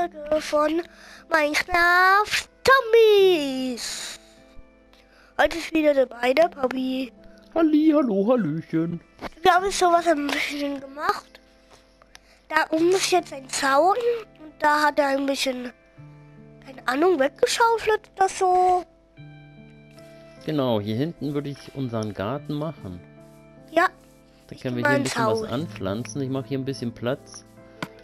Folge von Minecraft Zombies. Heute ist wieder dabei der Papi. Halli, hallo, hallöchen. Wir haben sowas ein bisschen gemacht. Da oben ist jetzt ein Zaun und da hat er ein bisschen, keine Ahnung, weggeschaufelt oder so. Genau, hier hinten würde ich unseren Garten machen. Ja. Da können wir hier ein bisschen was anpflanzen. Ich mache hier ein bisschen Platz.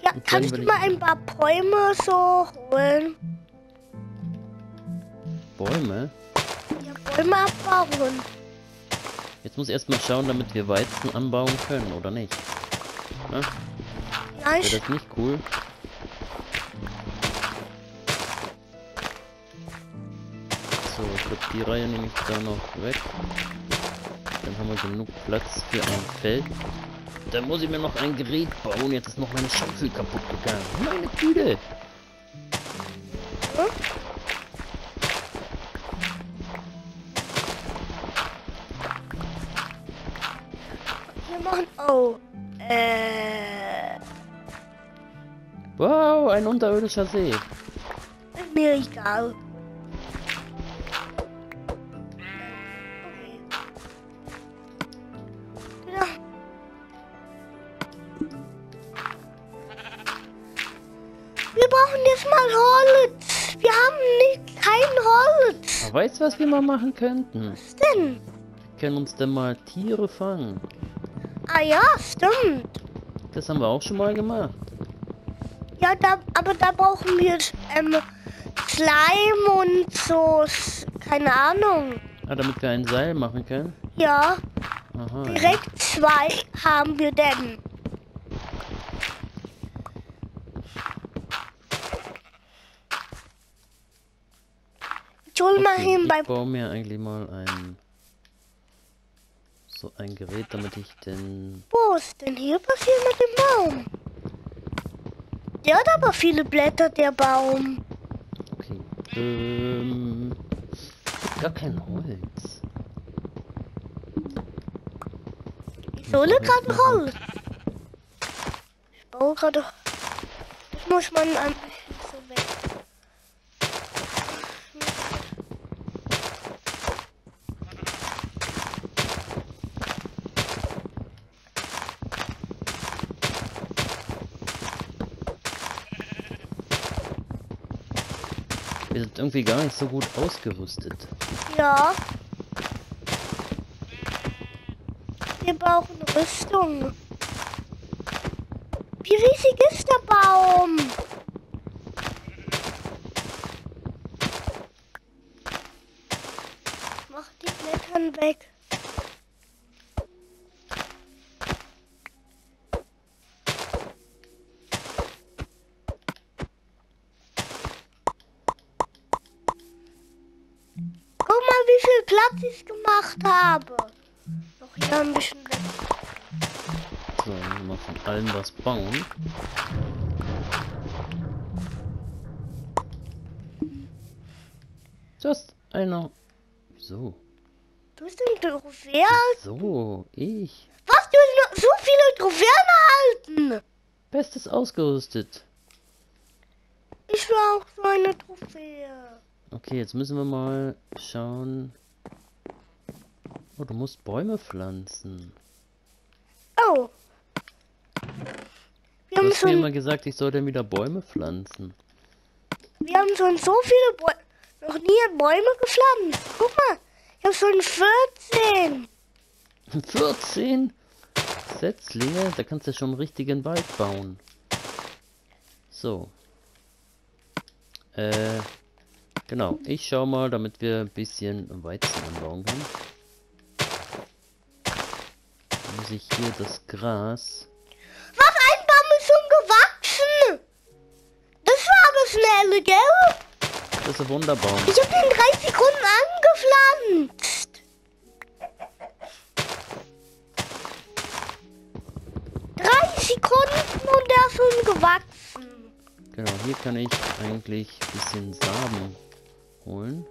Ja, kannst du mal ein paar Bäume so holen? Bäume? Ja, Bäume abbauen. Jetzt muss erstmal schauen, damit wir Weizen anbauen können, oder nicht? Na? Nein. Wäre das nicht cool? So, ich glaube, die Reihe nehme ich da noch weg. Dann haben wir genug Platz für ein Feld. Dann muss ich mir noch ein Gerät bauen. Jetzt ist noch meine Schaufel kaputt gegangen. Meine Güte! Hm? Wir machen... Oh! Wow, ein unterirdischer See. Ist mir egal. Holz. Wir haben nicht kein Holz. Aber weißt du, was wir mal machen könnten? Was denn? Wir können uns denn mal Tiere fangen. Ah ja, stimmt. Das haben wir auch schon mal gemacht. Ja, aber da brauchen wir Slime und so, keine Ahnung. Ah, damit wir ein Seil machen können? Ja. Aha. Direkt zwei haben wir denn. Okay, ich baue mir eigentlich mal ein Gerät, damit ich den... Wo ist denn hier passiert mit dem Baum? Der hat aber viele Blätter, der Baum. Okay, ich hab gar kein Holz. Ich hole gerade Holz. Ich baue gerade... Das muss man an... Wir sind irgendwie gar nicht so gut ausgerüstet. Ja. Wir brauchen Rüstung. Wie riesig ist der Baum? Mach die Blätter weg. Platz ich gemacht habe. Noch hier ein bisschen weg. So, mal von allem was bauen. Just einer. Wieso? Du bist ein Trophäe. So, ich. Was? Du hast so viele Trophäen erhalten. Bestes ausgerüstet. Ich war auch so eine Trophäe. Okay, jetzt müssen wir mal schauen. Oh, du musst Bäume pflanzen. Oh. Wir haben schon immer gesagt, ich soll dann wieder Bäume pflanzen. Wir haben schon so viele Bäume. Noch nie Bäume gepflanzt. Guck mal, ich habe schon 14. 14? Setzlinge? Da kannst du schon einen richtigen Wald bauen. So. Genau, ich schau mal, damit wir ein bisschen Weizen anbauen können. Muss ich hier das Gras... Was? Ein Baum ist schon gewachsen! Das war aber schnell, gell? Das ist ein Wunderbaum. Ich hab den 30 Sekunden angepflanzt. 30 Sekunden und der ist schon gewachsen. Genau, hier kann ich eigentlich ein bisschen Samen holen.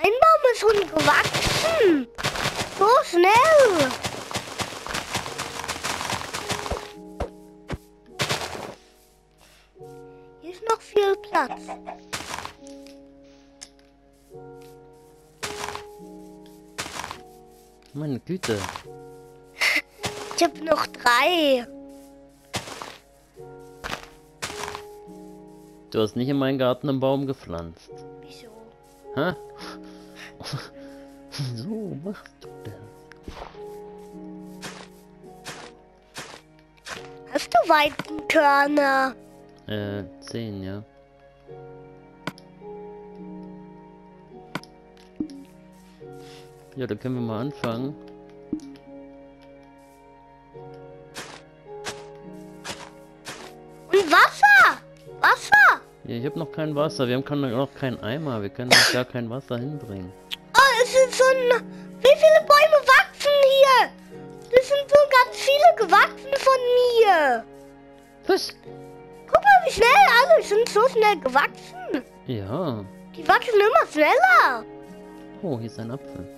Ein Baum ist schon gewachsen. So schnell. Hier ist noch viel Platz. Meine Güte. Ich habe noch 3. Du hast nicht in meinen Garten einen Baum gepflanzt. Wieso? Hä? Wieso machst du das? Hast du Weizenkörner? 10, ja. Ja, da können wir mal anfangen. Und Wasser! Wasser! Ja, ich habe noch kein Wasser. Wir haben noch keinen Eimer. Wir können noch gar kein Wasser hinbringen. Oh, es sind so ein... Wie viele Bäume wachsen hier? Es sind so ganz viele gewachsen von mir. Was? Guck mal, wie schnell alle sind so schnell gewachsen. Ja. Die wachsen immer schneller. Oh, hier ist ein Apfel.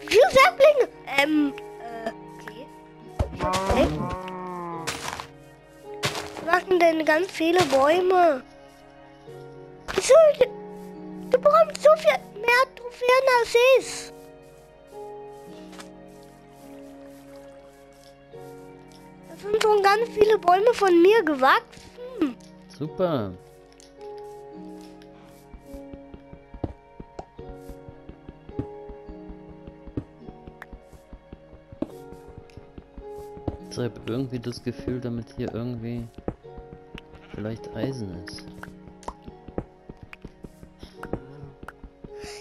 Viel Säblinge! Okay. Okay. Wir machen denn ganz viele Bäume. Wieso? Du brauchst so viel mehr Trophäen als ich. Da sind schon ganz viele Bäume von mir gewachsen. Super. Ich habe irgendwie das Gefühl, damit hier irgendwie vielleicht Eisen ist.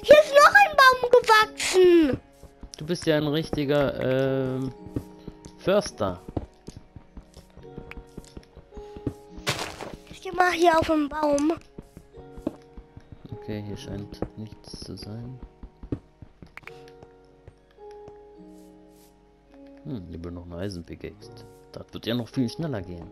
Hier ist noch ein Baum gewachsen! Du bist ja ein richtiger Förster. Ich geh mal hier auf den Baum. Okay, hier scheint nichts zu sein. Ich bin noch ein Eisenpickaxe. Das wird ja noch viel schneller gehen.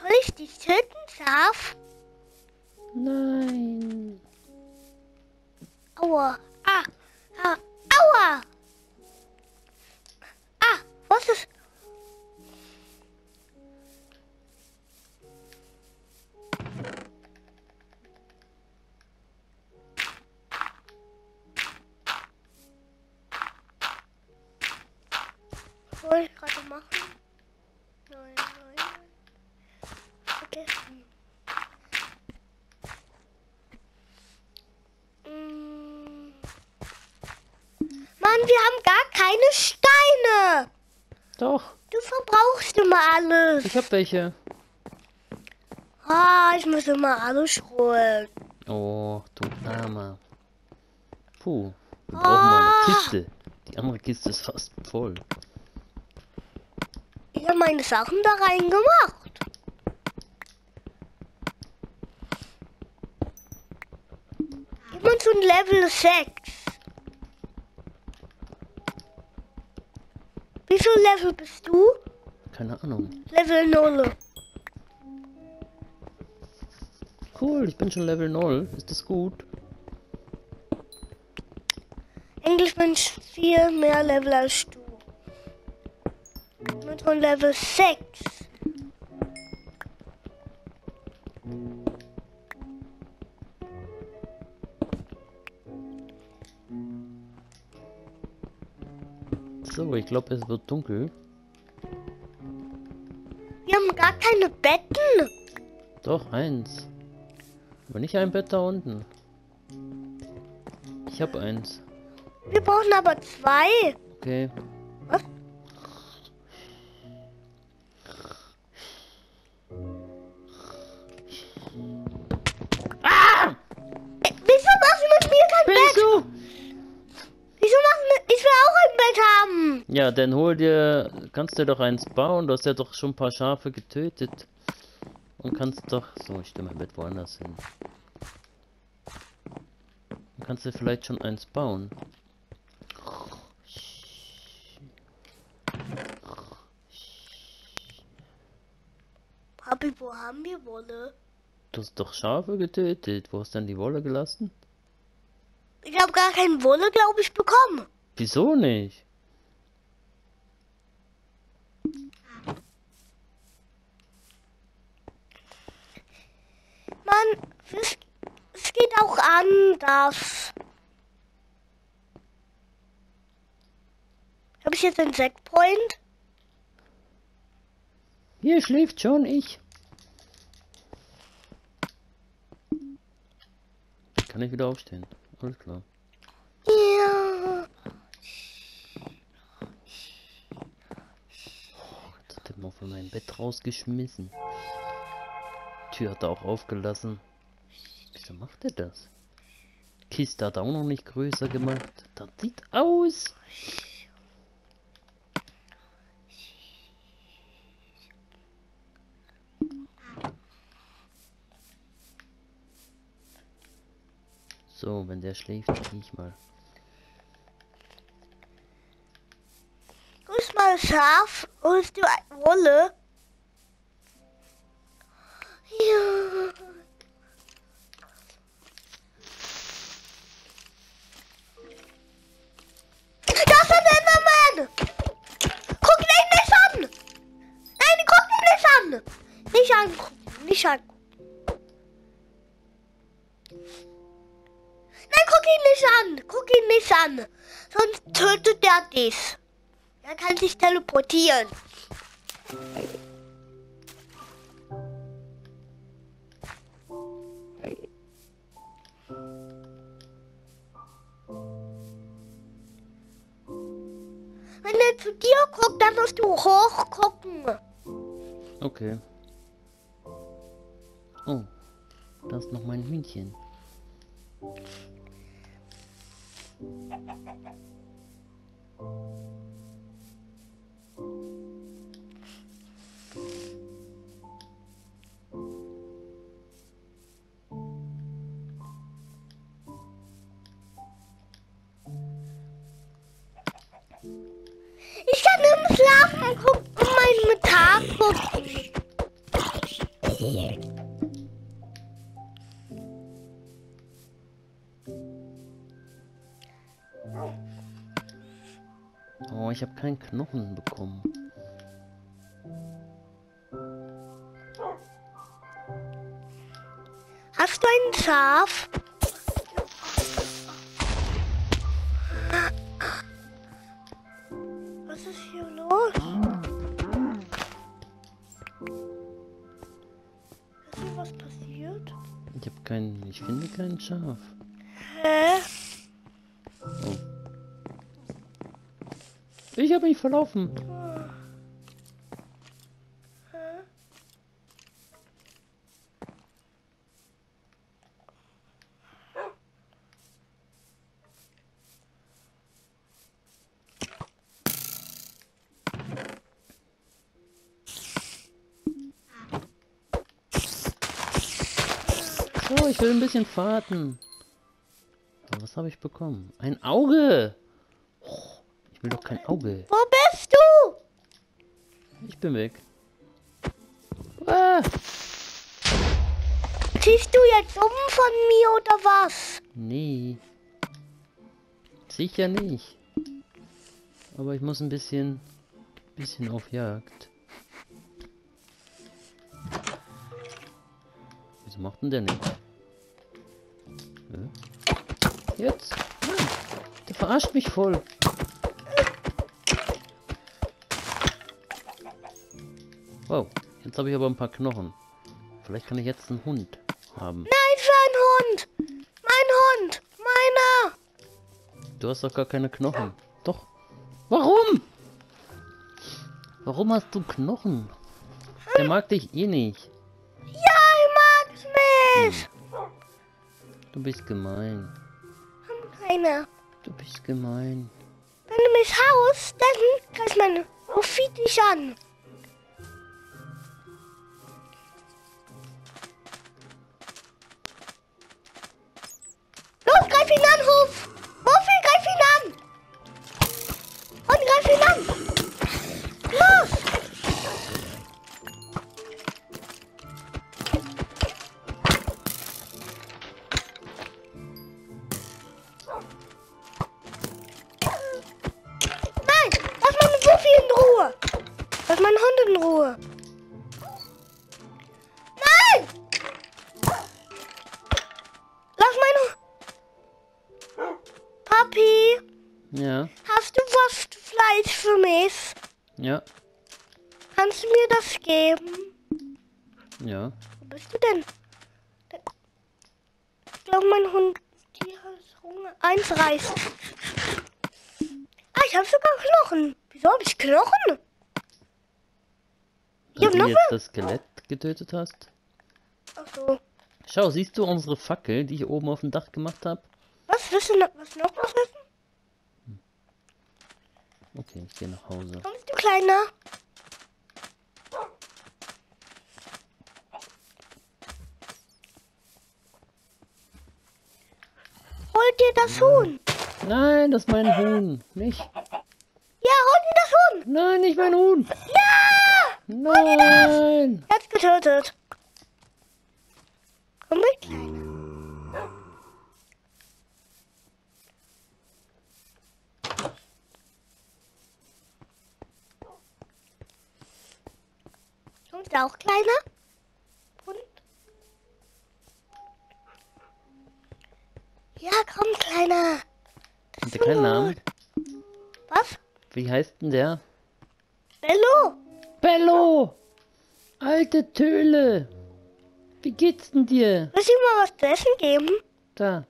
Soll ich dich töten, Schaf? Nein. Aua. Ah. Ah. Aua. Ah. Was ist... Wollte ich gerade machen? Nein. Vergessen. Mann, wir haben gar keine Steine. Doch. Du verbrauchst immer alles. Ich hab welche. Ah, ich muss immer alles holen. Oh, du Armer. Puh, wir brauchen mal eine Kiste. Die andere Kiste ist fast voll. Ich habe meine Sachen da rein gemacht. Ich bin schon Level 6. Wie viel Level bist du? Keine Ahnung. Level 0. Cool, ich bin schon Level 0. Ist das gut? Eigentlich bin ich viel mehr Level als du. Von Level 6. So, ich glaube, es wird dunkel. Wir haben gar keine Betten. Doch, eins. Aber nicht ein Bett da unten. Ich habe eins. Wir brauchen aber 2. Okay. Was? Ja, dann hol dir, kannst du doch eins bauen, du hast ja doch schon ein paar Schafe getötet. Und kannst doch, so, ich stelle mein Bett woanders hin. Dann kannst du vielleicht schon eins bauen. Papi, wo haben wir Wolle? Du hast doch Schafe getötet. Wo hast du denn die Wolle gelassen? Ich habe gar keine Wolle, glaube ich, bekommen. Wieso nicht? Mann, es geht auch anders. Habe ich jetzt einen Checkpoint? Hier schläft schon ich. Kann ich wieder aufstehen? Alles klar. Ja. Oh, jetzt hat er mal von meinem Bett rausgeschmissen. Tür hat er auch aufgelassen. Wieso macht er das? Kiste hat er auch noch nicht größer gemacht. Das sieht aus. So, wenn der schläft, gehe ich mal. Grüß mal Schaf, holst du eine Wolle? Ja. Das ist ein Enderman! Guck ihn nicht an! Nein, guck ihn nicht an! Nicht angucken, nicht angucken. Nein, guck ihn nicht an! Sonst tötet er dich. Er kann sich teleportieren. Wenn er zu dir guckt, dann musst du hoch gucken. Okay. Oh, da ist noch mein Hühnchen. Ich kann im Schlafen gucken, meinen Tag gucken. Oh, ich habe keinen Knochen bekommen. Hast du ein Schaf? Was ist hier los? Ist hier was passiert? Ich finde kein Schaf. Hä? Ich habe mich verlaufen. So, ich will ein bisschen warten. Aber was habe ich bekommen? Ein Auge! Ich will doch kein Auge. Wo bist du? Ich bin weg. Ah! Ziehst du jetzt um von mir oder was? Nee. Sicher nicht. Aber ich muss ein bisschen auf Jagd. Wieso macht denn der nicht? Jetzt? Nein. Der verarscht mich voll. Wow, jetzt habe ich aber ein paar Knochen. Vielleicht kann ich jetzt einen Hund haben. Nein, für einen Hund! Mein Hund! Meiner! Du hast doch gar keine Knochen. Doch. Warum? Warum hast du Knochen? Der mag dich eh nicht. Ja, er mag mich! Du bist gemein. Keiner. Du bist gemein. Wenn du mich haust, dann kannst du meine Profi dich an. in Ruhe. Nein! Lass meine... Papi? Ja? Hast du Wurstfleisch für mich? Ja. Kannst du mir das geben? Ja. Wo bist du denn? Ich glaube, mein Hund... Die hat Hunger. 1,30. Ah, ich habe sogar Knochen. Wieso habe ich Knochen? Weil du jetzt das Skelett getötet hast? Ach so. Schau, siehst du unsere Fackel, die ich oben auf dem Dach gemacht habe? Was? Willst du noch was essen? Okay, ich gehe nach Hause. Kommst du, Kleiner? Holt dir das Huhn! Nein, das ist mein Huhn, nicht? Ja, hol dir das Huhn! Nein, nicht mein Huhn! Ja! Nein! Er hat's getötet. Komm mit, Kleiner. Kommst du auch, Kleiner? Ja, komm, Kleiner. Hat der keinen Namen? Was? Wie heißt denn der? Bello! Bello! Alte Töle! Wie geht's denn dir? Willst du ihm mal was zu essen geben? Da.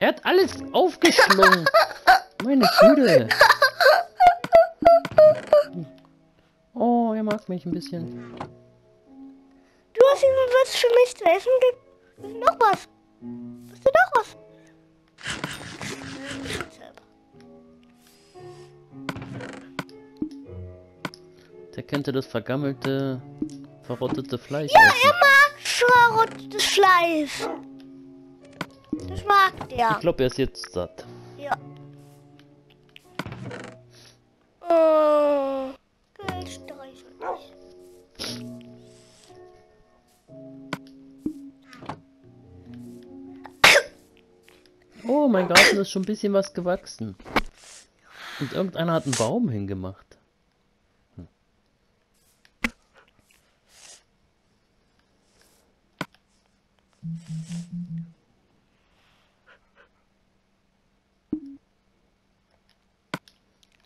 Er hat alles aufgeschlungen. Meine Güte. Oh, er mag mich ein bisschen. Du hast ihm was für mich zu essen gegeben. Noch was? Hast du noch was? Der könnte das vergammelte, verrottete Fleisch essen. Ja, er mag verrottetes Fleisch. Das mag der. Ich glaube, er ist jetzt satt. Ja. Oh, Geld streichelt mich. Oh, mein Garten ist schon ein bisschen was gewachsen. Und irgendeiner hat einen Baum hingemacht.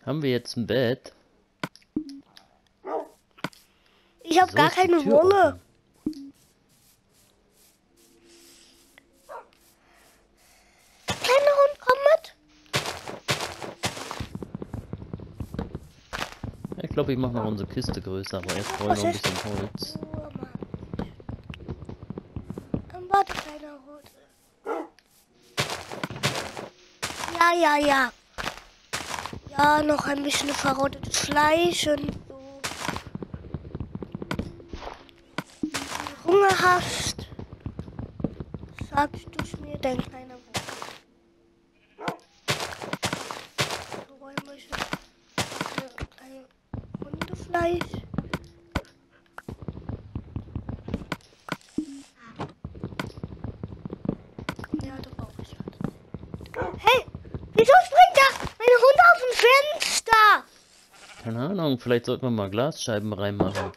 Haben wir jetzt ein Bett? Ich habe gar keine Wolle. Der kleine Hund kommt mit. Ich glaube, ich mache noch unsere Kiste größer, aber erst brauchen wir noch ein bisschen Holz. Ja, ja. Ja, noch ein bisschen verrottetes Fleisch und so. Wenn du Hunger hast, sagst du mir dein kleiner Wurm. So ein bisschen Hundefleisch. Keine Ahnung, vielleicht sollten wir mal Glasscheiben reinmachen.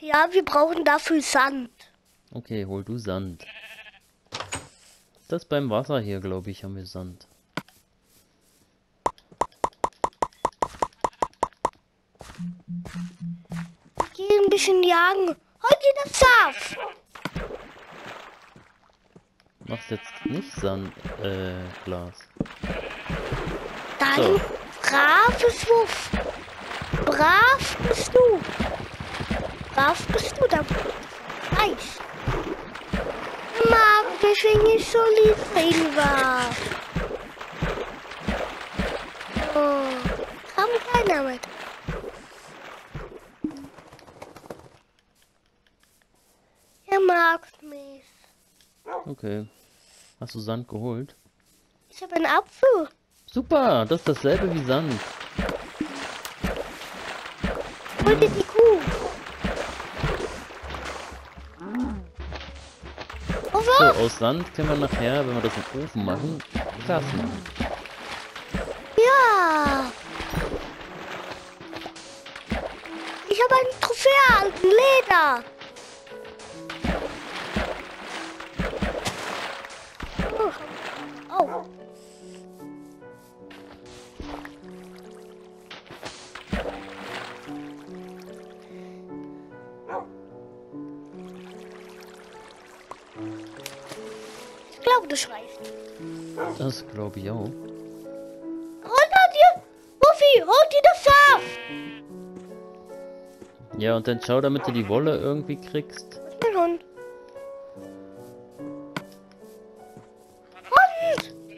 Ja, wir brauchen dafür Sand. Okay, hol du Sand. Das beim Wasser hier, glaube ich, haben wir Sand. Ich gehe ein bisschen jagen. Heute das Schaf! Machst jetzt nicht Sand, Glas. Dann so. Braves Wuff. Brav bist du. Brav bist du da. Eis. Mag deswegen nicht so lieb reden war. Oh, kam keiner mit. Er mag mich. Okay. Hast du Sand geholt? Ich habe einen Apfel. Super, das ist dasselbe wie Sand. Hol dir die Kuh. Oh, so, aus Sand können wir nachher, wenn wir das im Ofen machen, Glas machen. Ja. Ich habe eine Trophäe halten, Leder. Oh. Ich glaube, du schreist. Das glaube ich auch. Holt dir das auf! Ja, und dann schau, damit du die Wolle irgendwie kriegst. Hund!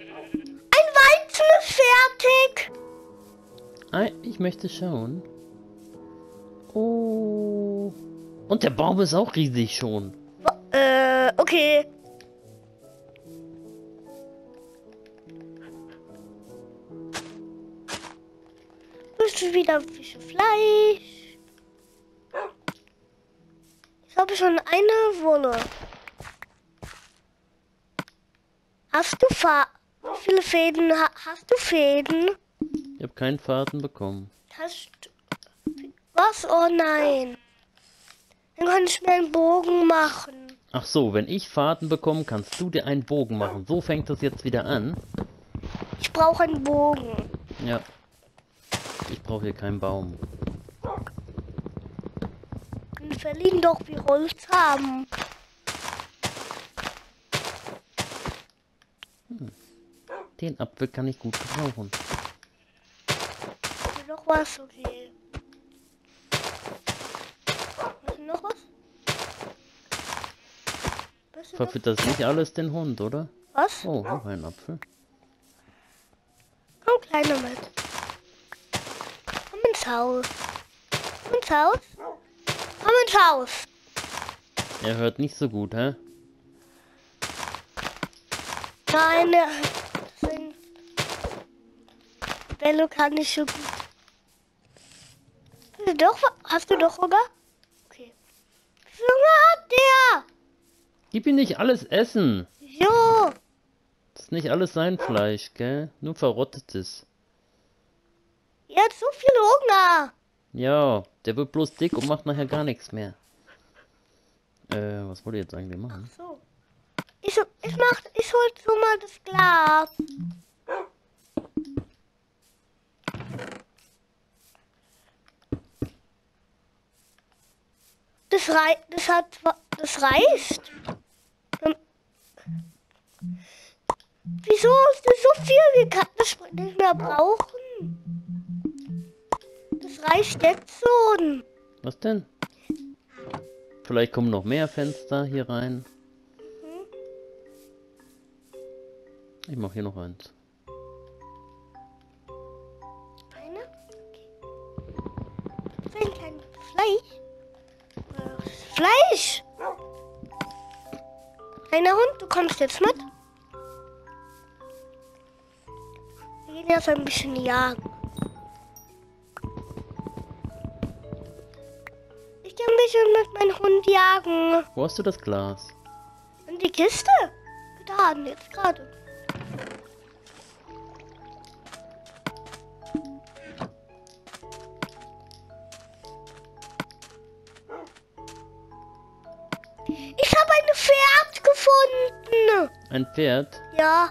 Ein Weizen ist fertig! Ich möchte schauen. Oh. Und der Baum ist auch riesig schon. Okay. Wieder Fische, Fleisch. Ich habe schon eine Wolle. Hast du Faden? Wie viele Fäden hast du? Fäden? Ich habe keinen Faden bekommen. Hast du was? Oh nein. Dann kann ich mir einen Bogen machen. Ach so, wenn ich Faden bekomme, kannst du dir einen Bogen machen. So fängt das jetzt wieder an. Ich brauche einen Bogen. Ja. Ich brauche hier keinen Baum. In Berlin doch wie Holz haben. Hm. Den Apfel kann ich gut gebrauchen. Ist noch was? Okay. Ist noch was? Verfüttert das nicht alles den Hund, oder? Was? Oh, noch ein Apfel. Komm, Kleiner, mit. Haus. Komm ins Haus. Komm ins Haus. Er hört nicht so gut, hä? Nein, Bello kann nicht so gut. Doch, hast du doch Hunger? Okay. Wie Hunger hat der? Gib ihm nicht alles Essen. Jo. Das ist nicht alles sein Fleisch, gell? Nur verrottetes. Er hat so viel Hunger. Ja, der wird bloß dick und macht nachher gar nichts mehr. Was wollte ich jetzt eigentlich machen? Ach so. Ich hol so mal das Glas. Das reicht. Wieso hast du so viel gekauft, dass wir nicht mehr brauchen? Das reicht jetzt schon. Was denn? Vielleicht kommen noch mehr Fenster hier rein. Mhm. Ich mache hier noch eins. Eine? Okay. Ein kleines Fleisch. Fleisch! Kleiner Hund, du kommst jetzt mit. Wir gehen jetzt ein bisschen jagen. Mit meinem Hund jagen. Wo hast du das Glas? In die Kiste? Da, jetzt gerade. Ich habe ein Pferd gefunden. Ein Pferd? Ja.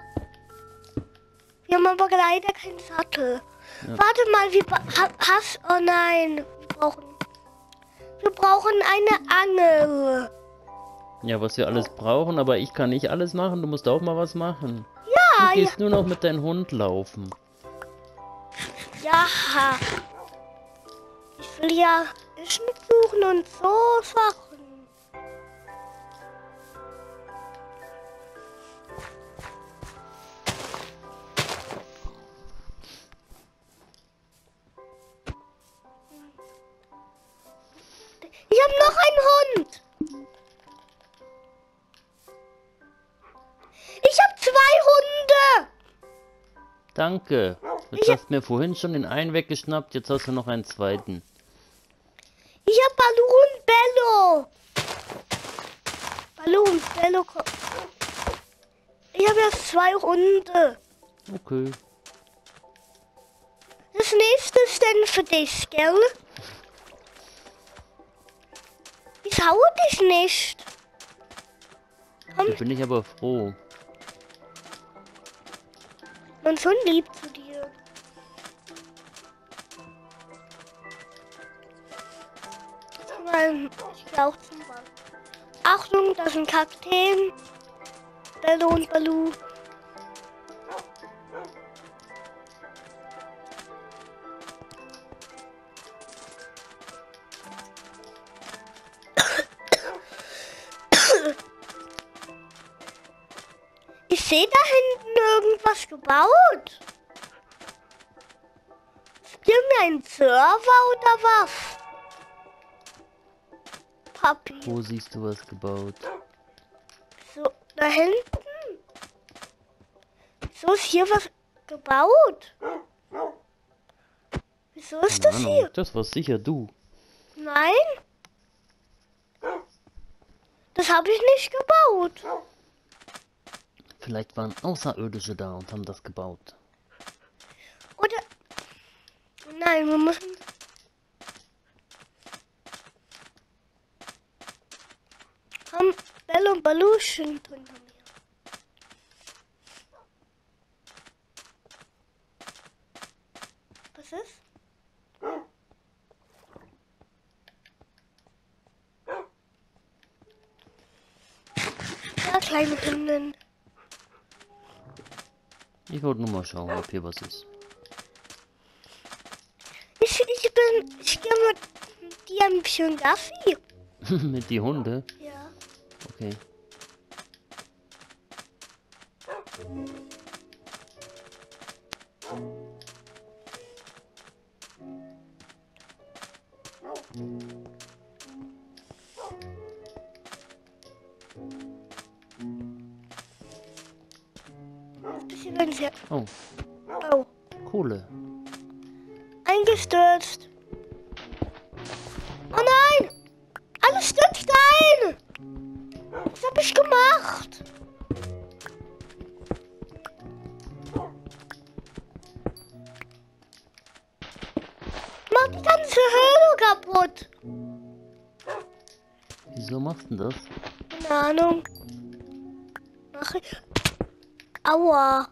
Wir haben aber leider keinen Sattel. Ja. Warte mal, oh nein. Wir brauchen eine Angel. Ja, was wir alles brauchen, aber ich kann nicht alles machen. Du musst auch mal was machen. Ja. Du gehst nur noch mit deinem Hund laufen. Ja. Ich will ja Schnitt suchen und so Sachen. Danke. Jetzt hast du mir vorhin schon den einen weggeschnappt, jetzt hast du noch einen zweiten. Ich hab Baloo und Bello. Baloo und Bello. Ich habe jetzt 2 Hunde. Okay. Das nächste ist dann für dich, gell? trau dich nicht. Komm. Da bin ich aber froh. Und schon lieb zu dir. Ich brauche zum Beispiel. Achtung, das ist ein Kakteen. Bello und Baloo. Ich sehe da hinten irgendwas gebaut. Ist irgendein Server oder was? Papi. Wo siehst du was gebaut? So, da hinten. Wieso ist hier was gebaut? Wieso ist das hier? Das warst sicher du. Nein. Das habe ich nicht gebaut. Vielleicht waren Außerirdische da und haben das gebaut. Oder... Nein, wir müssen... Komm, Bello und Baloo schön drin haben wir. Was ist? Ja, kleine Kinder. Ich wollte nur mal schauen, ob hier was ist. Ich gehe mit dir ein bisschen Gassi. Mit die Hunde? Ja. Okay. Oh. Oh. Kohle. Eingestürzt. Oh nein! Alles stürzt ein! Was hab ich gemacht? Mach die ganze Höhle kaputt! Wieso machst du das? Keine Ahnung. Mach ich. Aua!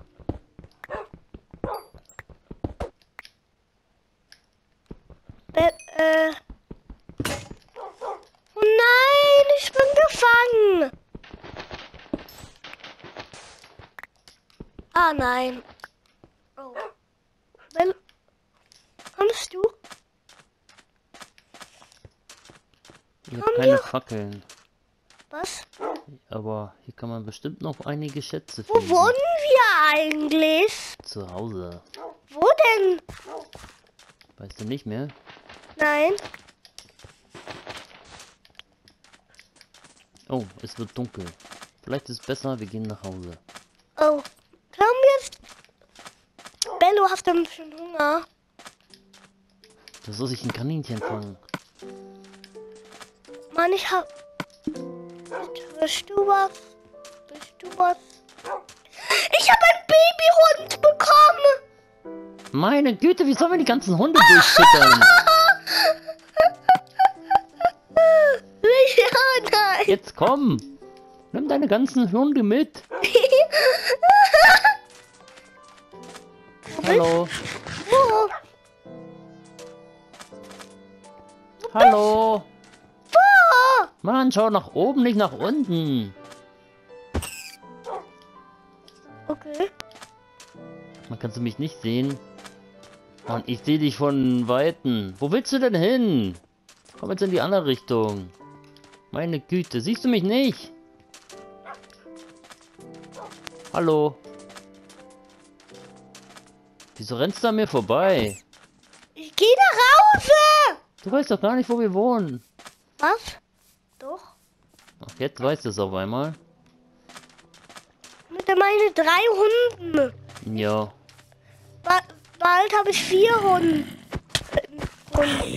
Oh nein, ich bin gefangen. Ah nein. Oh. Kommst du? Ich hab keine Fackeln. Was? Aber hier kann man bestimmt noch einige Schätze finden. Wo wohnen wir eigentlich? Zu Hause. Wo denn? Weißt du nicht mehr? Nein. Oh, es wird dunkel. Vielleicht ist es besser, wir gehen nach Hause. Oh, komm jetzt. Bello, hast du ein bisschen Hunger? Da soll ich ein Kaninchen fangen. Mann, ich hab... Bist du was? Bist du was? Ich hab einen Babyhund bekommen! Meine Güte, wie sollen wir die ganzen Hunde durchschütteln? Jetzt komm! Nimm deine ganzen Hunde mit! Hallo! Wo? Hallo! Wo? Mann, schau nach oben, nicht nach unten! Okay. Man kannst du mich nicht sehen. Mann, ich sehe dich von Weitem. Wo willst du denn hin? Komm jetzt in die andere Richtung. Meine Güte, siehst du mich nicht? Hallo? Wieso rennst du an mir vorbei? Ich geh nach Hause! Du weißt doch gar nicht, wo wir wohnen. Was? Doch. Ach, jetzt weißt du es auf einmal. Mit meine 3 Hunden. Ja. Bald habe ich 4 Hunde. Was?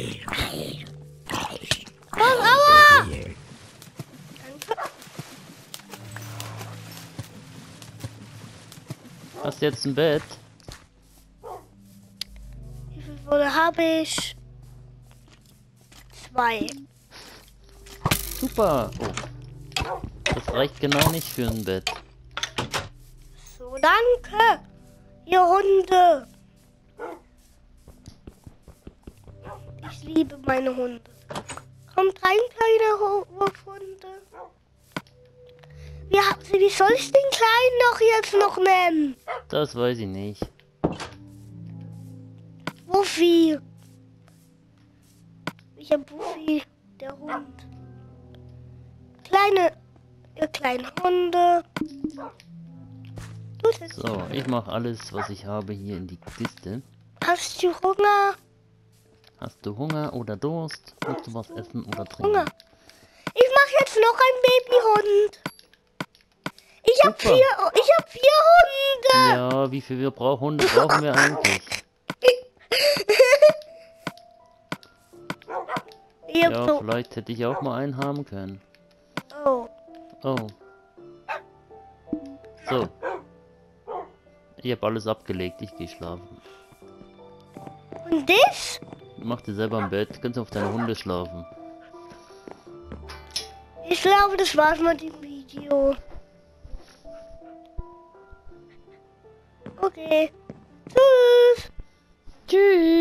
Aua! Hast du jetzt ein Bett? Wie viel Wolle habe ich? 2. Super. Oh. Das reicht genau nicht für ein Bett. So, danke, ihr Hunde. Ich liebe meine Hunde. Kommt rein, kleine Wurfhunde. Ja, wie soll ich den Kleinen doch jetzt noch nennen? Das weiß ich nicht. Wuffi. Ich hab Wuffi, der Hund. Kleine Hunde. So, ich mache alles, was ich habe, hier in die Kiste. Hast du Hunger? Hast du Hunger oder Durst? Willst du was essen oder trinken? Hunger. Ich mache jetzt noch einen Babyhund. Ich hab vier Hunde. Ja, wie viele Hunde brauchen wir eigentlich? Ja, vielleicht hätte ich auch mal einen haben können. Oh. Oh. So. Ich hab alles abgelegt, ich gehe schlafen. Und das? Mach dir selber ein Bett, kannst auf deine Hunde schlafen. Ich glaube, das war's mit dem Video. Okay. Tschüss. Tschüss.